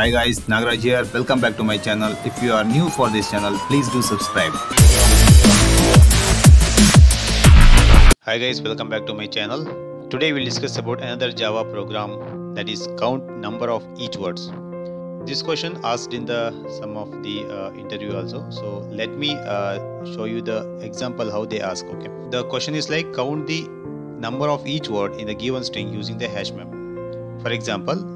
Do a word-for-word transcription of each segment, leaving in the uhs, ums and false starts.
Hi guys, Nagaraj here. Welcome back to my channel. If you are new for this channel, please do subscribe. Hi guys, welcome back to my channel. Today we'll discuss about another Java program, that is count number of each words. This question asked in the some of the uh, interview also. So let me uh, show you the example how they ask. Okay. The question is like count the number of each word in the given string using the hash map. For example,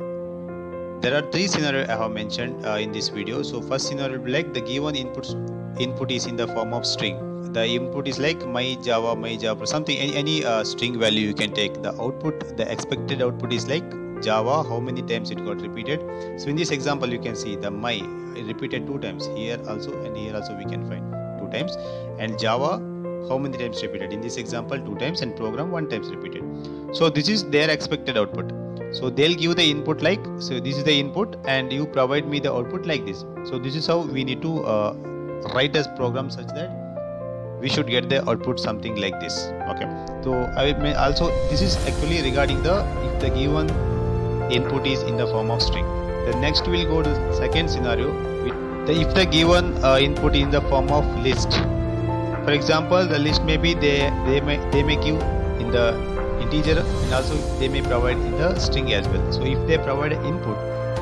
there are three scenarios I have mentioned uh, in this video. So first scenario will be like the given inputs input is in the form of string. The input is like my Java, my Java, something, any, any uh, string value you can take. The output, the expected output is like Java, how many times it got repeated. So in this example you can see the my repeated two times, here also and here also we can find two times, and Java how many times repeated, in this example two times, and program one times repeated. So this is their expected output. So they'll give the input like, so this is the input and you provide me the output like this. So this is how we need to uh, write a program such that we should get the output something like this. Okay, so I may also, this is actually regarding the if the given input is in the form of string. The next we'll go to the second scenario with the, if the given uh, input is in the form of list. For example, the list may be they they may they may give in the integer, and also they may provide in the string as well. So if they provide an input,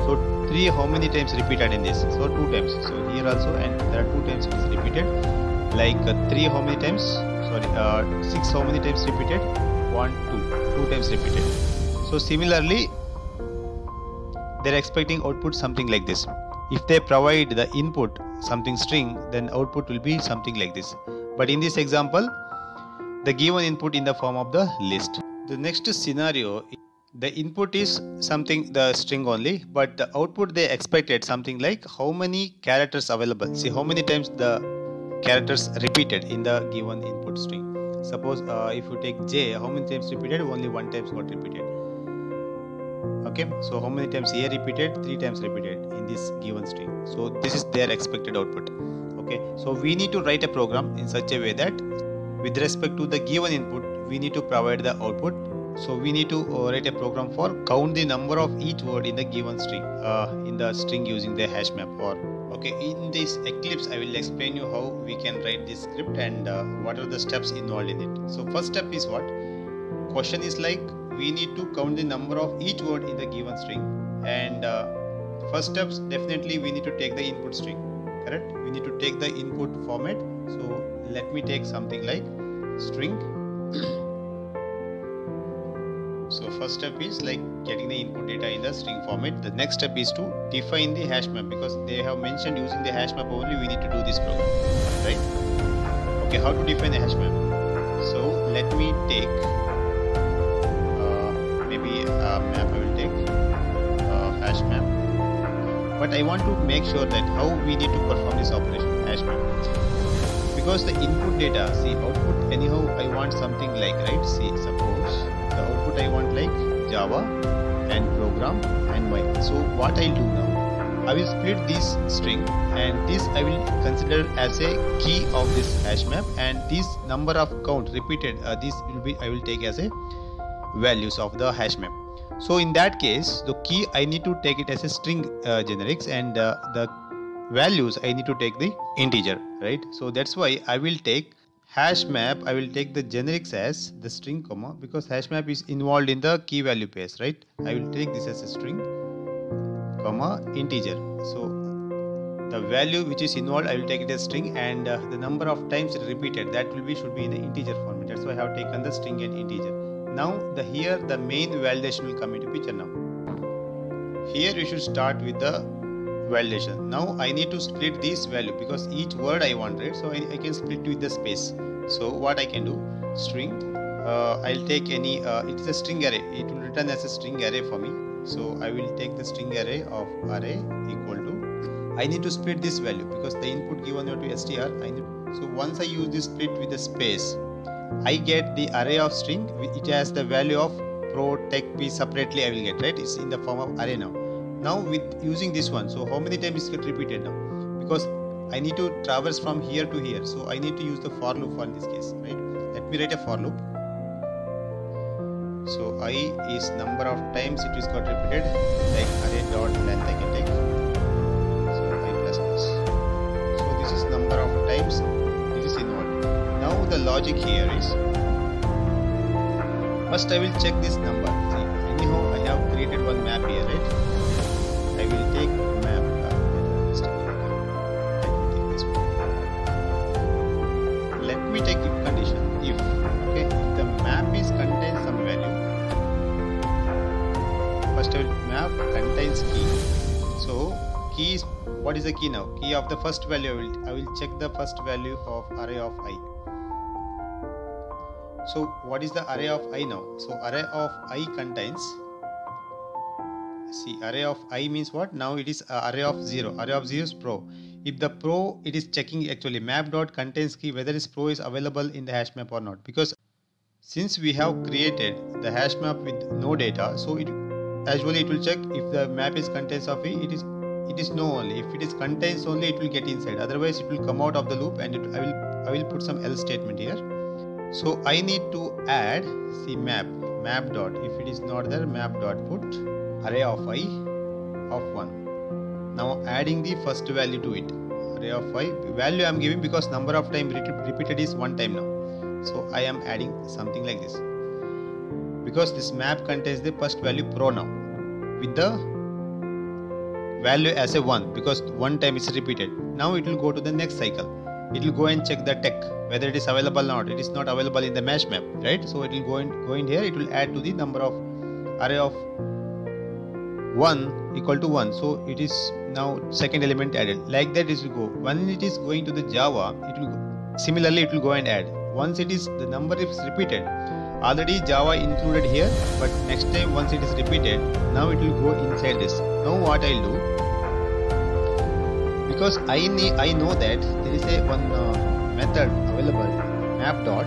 so three how many times repeated in this? So two times. So here also, and there are two times it is repeated. Like uh, three how many times? Sorry, uh, six how many times repeated? One, two, two times repeated. So similarly, they're expecting output something like this. If they provide the input something string, then output will be something like this. But in this example, the given input in the form of the list. The next scenario, the input is something the string only, but the output they expected something like how many characters available. See how many times the characters repeated in the given input string. Suppose uh, if you take J, how many times repeated? Only one times got repeated. Okay, so how many times here repeated? Three times repeated in this given string. So this is their expected output. Okay, so we need to write a program in such a way that with respect to the given input we need to provide the output. So we need to write a program for count the number of each word in the given string uh, in the string using the hash map. Or okay, in this Eclipse I will explain you how we can write this script and uh, what are the steps involved in it. So first step is what? Question is like we need to count the number of each word in the given string, and uh, first steps, definitely we need to take the input string, correct? We need to take the input format. So let me take something like string. So first step is like getting the input data in the string format. The next step is to define the hash map, because they have mentioned using the hash map only we need to do this program, right? Okay, how to define the hash map? So let me take maybe uh, map I will take uh, hash map, but I want to make sure that how we need to perform this operation hash map, because the input data, see output anyhow I want something like, right? See, suppose the output I want like Java and program and my. So what I'll do now, I will split this string, and this I will consider as a key of this hash map, and this number of count repeated uh, this will be I will take as a values of the hash map. So in that case the key I need to take it as a string uh, generics, and uh, the values I need to take the integer, right? So that's why I will take hash map, I will take the generics as the string comma, because hash map is involved in the key value pairs, right? I will take this as a string comma integer. So the value which is involved I will take it as string, and uh, the number of times repeated that will be should be in the integer format. That's why I have taken the string and integer. Now the here the main validation will come into picture. Now here we should start with the validation. Now I need to split this value, because each word I want, right? So I, I can split with the space. So what I can do, string uh, I'll take any uh, it is a string array, it will return as a string array for me. So I will take the string array of array equal to, I need to split this value because the input given to str I need. So once I use this split with the space, I get the array of string which has the value of protect p separately I will get, right? It's in the form of array now. Now with using this one, so how many times it gets repeated now, because I need to traverse from here to here, so I need to use the for loop for in this case, right? Let me write a for loop. So I is number of times it is got repeated, like array dot length I can take. logic here is, first I will check this number. See, anyhow I have created one map here, right? I will take map uh, let me take this one. Let me take if condition, if okay, if the map is contains some value. First I will map contains key. So key is, what is the key now? Key of the first value, I will, I will check the first value of array of I. So what is the array of I now? So array of I contains, see, array of I means what now? It is uh, array of zero. Array of zero is pro. If the pro, it is checking actually map dot contains key whether is pro is available in the hash map or not, because since we have created the hash map with no data, so it usually it will check if the map is contains of I, it is it is no only. If it is contains only, it will get inside, otherwise it will come out of the loop. And it, I will I will put some else statement here. So I need to add, see, map map dot, if it is not there, map dot put array of I of one. Now adding the first value to it, array of I value I am giving, because number of time repeated is one time now. So I am adding something like this, because this map contains the first value pro now with the value as a one, because one time is repeated. Now it will go to the next cycle. It will go and check the tech whether it is available or not. It is not available in the mesh map, right? So it will go in, go in here. It will add to the number of array of one equal to one. So it is now second element added. Like that it will go. When it is going to the Java, it will go. Similarly it will go and add. Once it is the number is repeated, already Java included here, but next time once it is repeated, now it will go inside this. Now what I'll do, because I need, I know that there is a one uh, method available, map dot.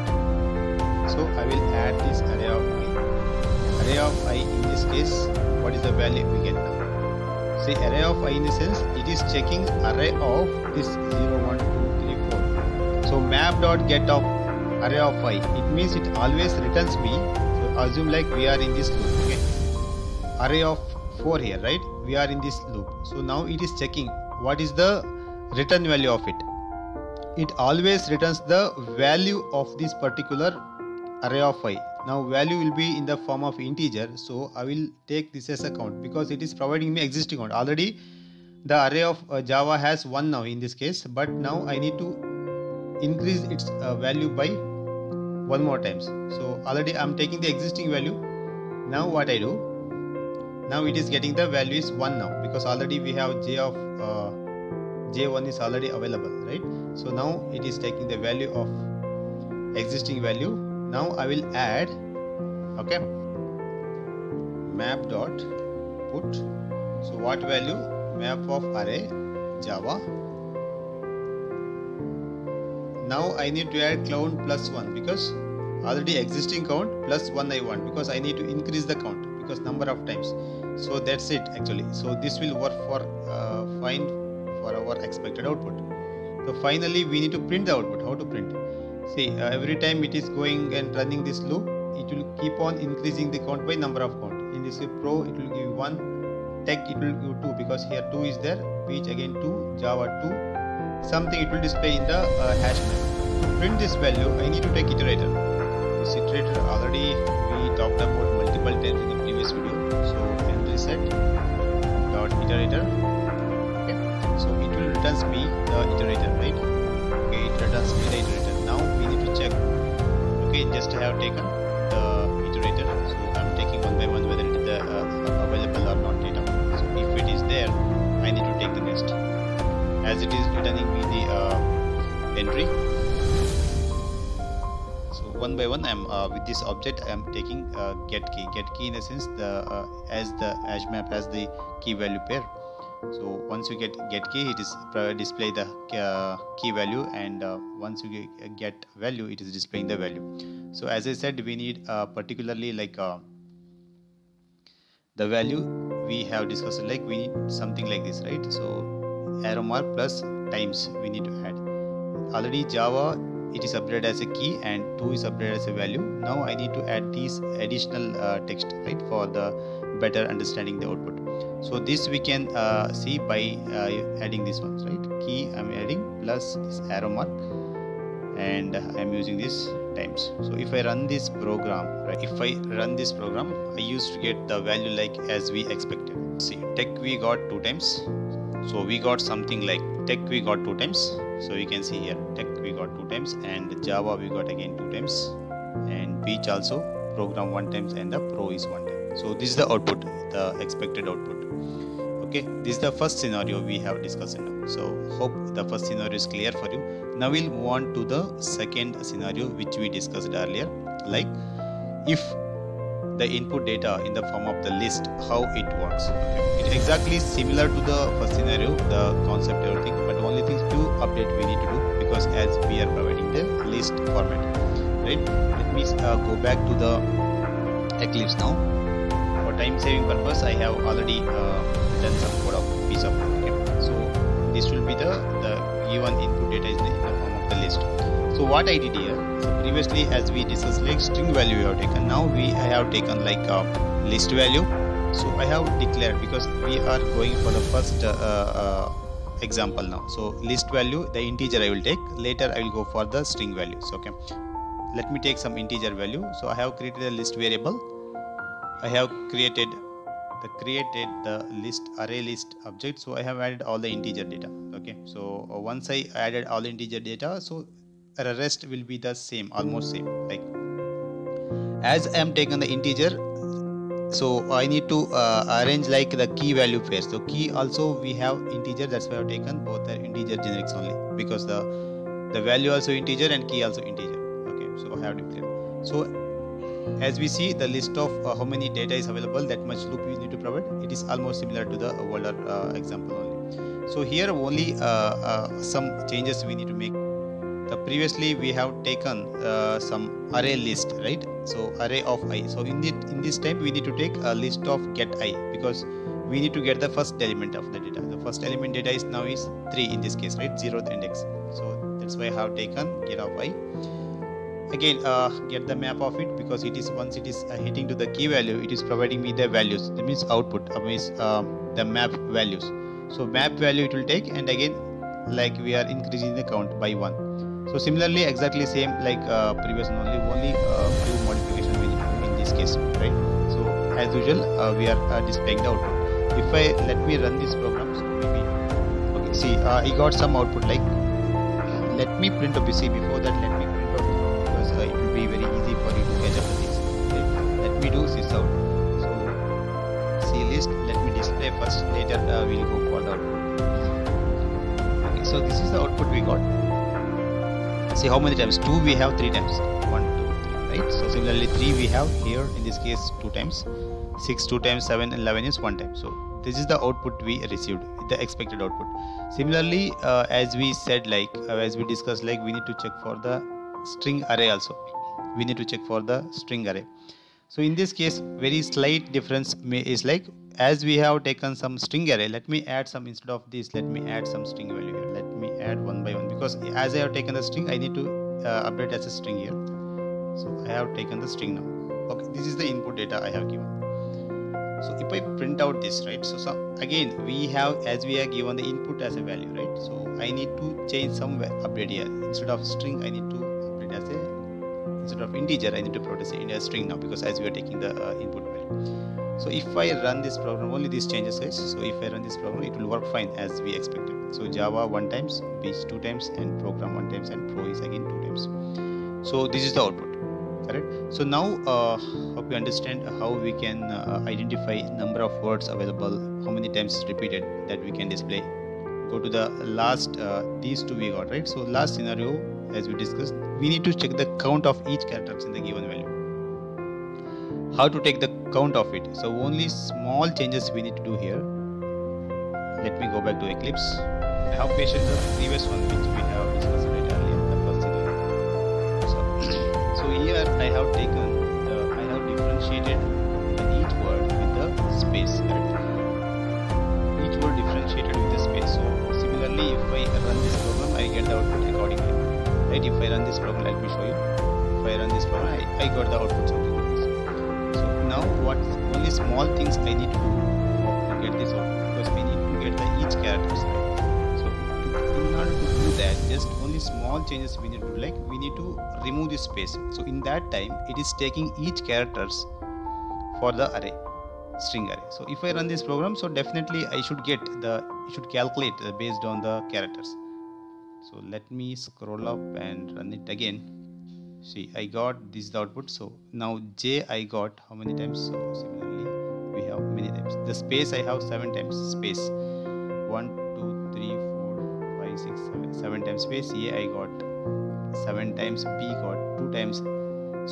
So I will add this array of I. Array of I in this case, what is the value we get now? See, array of I in the sense it is checking array of this zero, one, two, three, four. So map dot get of array of I. It means it always returns me. So assume like we are in this loop. Okay. Array of four here, right? We are in this loop. So now it is checking what is the return value of it. It always returns the value of this particular array of I. Now value will be in the form of integer, so I will take this as a count, because it is providing me existing count. Already the array of uh, Java has one now in this case, but now I need to increase its uh, value by one more times. So already I am taking the existing value. Now what I do, now it is getting the value is one now, because already we have j of uh, j one is already available, right? So now it is taking the value of existing value. Now I will add, okay, map dot put, so what value? Map of array Java. Now I need to add count plus one, because already existing count plus one I want, because I need to increase the count, because number of times. So that's it actually. So this will work for uh, find for our expected output. So finally we need to print the output. How to print? See, uh, every time it is going and running this loop, it will keep on increasing the count by number of count. In this pro it will give one, tech it will give two, because here two is there, page again two, Java two, something it will display in the uh, hash map. To print this value I need to take iterator. This iterator already we talked about multiple times in the previous video. So and reset dot iterator. Okay. So it will returns me the iterator, right? Okay, it returns me the iterator. Now we need to check. Okay, just I have taken the iterator. So I'm taking one by one whether it is uh, available or not data. So if it is there, I need to take the next, as it is returning me the uh, entry. One by one, I am uh, with this object. I am taking uh, get key. Get key in a sense, the uh, as the hash map has the key value pair. So once you get get key, it is display the uh, key value, and uh, once you get value, it is displaying the value. So as I said, we need uh, particularly like uh, the value we have discussed. Like we need something like this, right? So arrow mark plus times we need to add. Already Java, it is updated as a key and two is updated as a value. Now I need to add these additional uh, text, right, for the better understanding the output. So this we can uh, see by uh, adding these ones, right? Key I am adding plus this arrow mark, and I am using these times. So if I run this program, right, if I run this program, I used to get the value like as we expected. See, tech we got two times, so we got something like tech we got two times. So you can see here, tech we got two times, and Java we got again two times, and beach also, program one times, and the pro is one time. So this is the output, the expected output. Okay, this is the first scenario we have discussed now. So hope the first scenario is clear for you. Now we'll move on to the second scenario which we discussed earlier, like if the input data in the form of the list, how it works. Okay. It's exactly similar to the first scenario, the concept, everything, but only thing to update we need to do, because as we are providing the list format, right? Let me uh, go back to the Eclipse now. For time saving purpose, I have already uh, done some code of piece of code. Okay. So this will be the the given input data is in the form of the list. So what I did here, so previously as we discussed like string value we have taken, now we I have taken like a list value. So I have declared, because we are going for the first uh, uh, example now. So list value, the integer I will take, later I will go for the string values. Okay, let me take some integer value. So I have created a list variable, I have created the created the list array list object. So I have added all the integer data. Okay, so once I added all the integer data, so the rest will be the same, almost same. Like as I am taking the integer, so I need to uh, arrange like the key value first. So key also we have integer, that's why I have taken both the integer generics only, because the the value also integer and key also integer. Okay, so I have declared. So as we see, the list of uh, how many data is available, that much loop we need to provide. It is almost similar to the older uh, example only. So here only uh, uh, some changes we need to make. The previously we have taken uh, some array list, right? So array of I. So in the in this time we need to take a list of get I, because we need to get the first element of the data. The first element data is now is three in this case, right? Zeroth index. So that's why I have taken get of I. Again uh, get the map of it, because it is once it is uh, hitting to the key value, it is providing me the values. That means output uh, means uh, the map values. So map value it will take, and again like we are increasing the count by one. So similarly, exactly same like uh, previous, and only only uh, few modification we need to do in this case, right? So as usual, uh, we are uh, displaying the output. If I let me run this program, so maybe okay. See, uh, I got some output like. Let me print out. See, before that, let me print out, because uh, it will be very easy for you to catch up with this. Okay. Let me do this out. So see list. Let me display first. Later uh, we'll go for the output. Okay. So this is the output we got. See how many times? Two we have, three times. One, two, three, right? So similarly, three we have here in this case two times. Six, two times, seven, eleven is one time. So this is the output we received, the expected output. Similarly, uh, as we said, like uh, as we discussed, like we need to check for the string array also. We need to check for the string array. So in this case, very slight difference is like as we have taken some string array. Let me add some instead of this. Let me add some string value here. Let me add one by one, because as I have taken the string, I need to uh, update as a string here. So I have taken the string now. Okay, this is the input data I have given. So if I print out this, right, so, so again we have, as we are given the input as a value, right? So I need to change some update here. Instead of string, I need to update as a, instead of integer, I need to provide as a string now, because as we are taking the uh, input value. So if I run this program, only these changes, guys. So if I run this program, it will work fine as we expected. So Java one times, beach two times, and program one times, and pro is again two times. So this is the output, correct? So now uh, hope you understand how we can uh, identify number of words available, how many times repeated that we can display. Go to the last, uh, these two we got, right? So last scenario, as we discussed, we need to check the count of each character in the given value. How to take the count of it? So only small changes we need to do here. Let me go back to Eclipse. I have pasted the previous one which we have discussed right earlier, the first scenario. So, so here I have taken, the, I have differentiated each word with the space. Each word differentiated with the space. So similarly, if I run this program, I get the output accordingly. Right? If I run this program, let me show you. If I run this program, I, I got the output something like this. So now what? Only small things I need to do to get this output. Characters, right? So in order to do that, like just only small changes we need to do, like we need to remove this space. So in that time it is taking each characters for the array, string array. So if I run this program, so definitely I should get the, it should calculate the, based on the characters. So let me scroll up and run it again. See, I got this output. So now J I got how many times? So similarly we have many times. The space I have seven times space. one, two, three, four, five, six, seven, seven times space. A I got seven times. B got two times.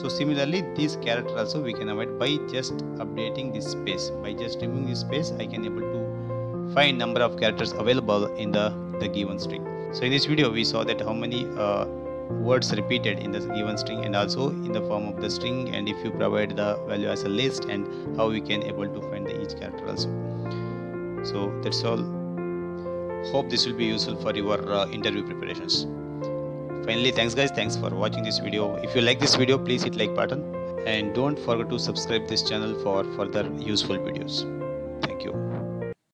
So similarly this character also we can avoid by just updating this space. By just removing this space, I can able to find number of characters available in the, the given string. So in this video we saw that how many uh, words repeated in the given string, and also in the form of the string, and if you provide the value as a list, and how we can able to find the each character also. So that's all. Hope this will be useful for your uh, interview preparations. Finally, thanks guys, thanks for watching this video. If you like this video, please hit like button, and don't forget to subscribe this channel for further useful videos. Thank you.